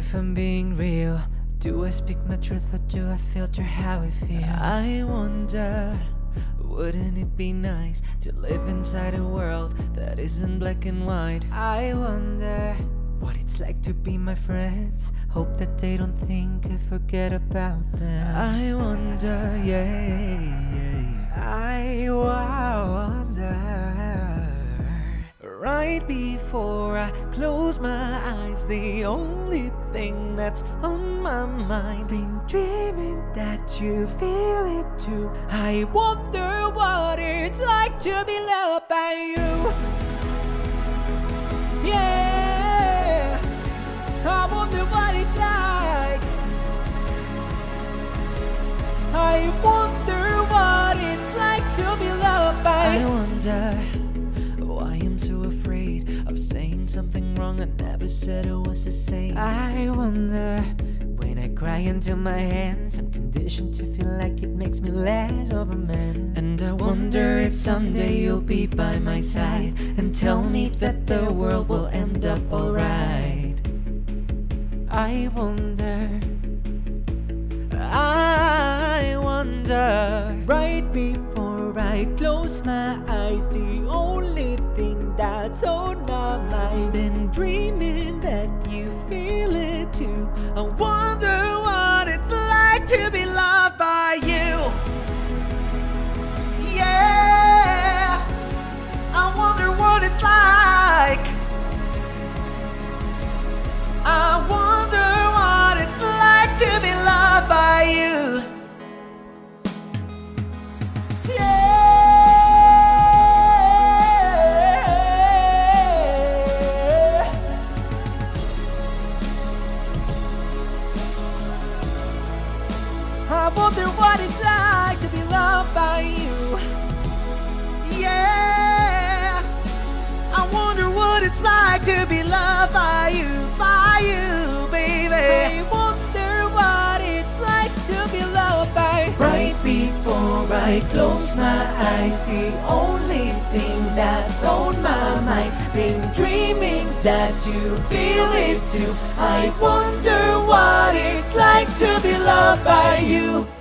If I'm being real, do I speak my truth, or do I filter how I feel? I wonder, wouldn't it be nice to live inside a world that isn't black and white? I wonder what it's like to be my friends. Hope that they don't think I forget about them. I wonder, yeah. I wonder. Right before I close my eyes, the only thing that's on my mind, been dreaming that you feel it too. I wonder what it's like to be loved by you. Yeah. I wonder what it's like. I wonder what it's like to be loved by. I wonder why I'm so afraid of saying something wrong I never said or was the same. I wonder when I cry into my hands, I'm conditioned to feel like it makes me less of a man. And I wonder if someday you'll be by my side and tell me that the world will end up alright. I wonder, right before I close my eyes, the only thing that's on my mind, been dreaming that you feel it too. I wonder what it's like to be loved by you. Yeah, I wonder what it's like. I wonder what it's like to be loved by you. Yeah, I wonder what it's like to be loved by you. Yeah, I wonder what it's like to be loved by you. Before I close my eyes, the only thing that's on my mind, been dreaming that you feel it too. I wonder what it's like to be loved by you.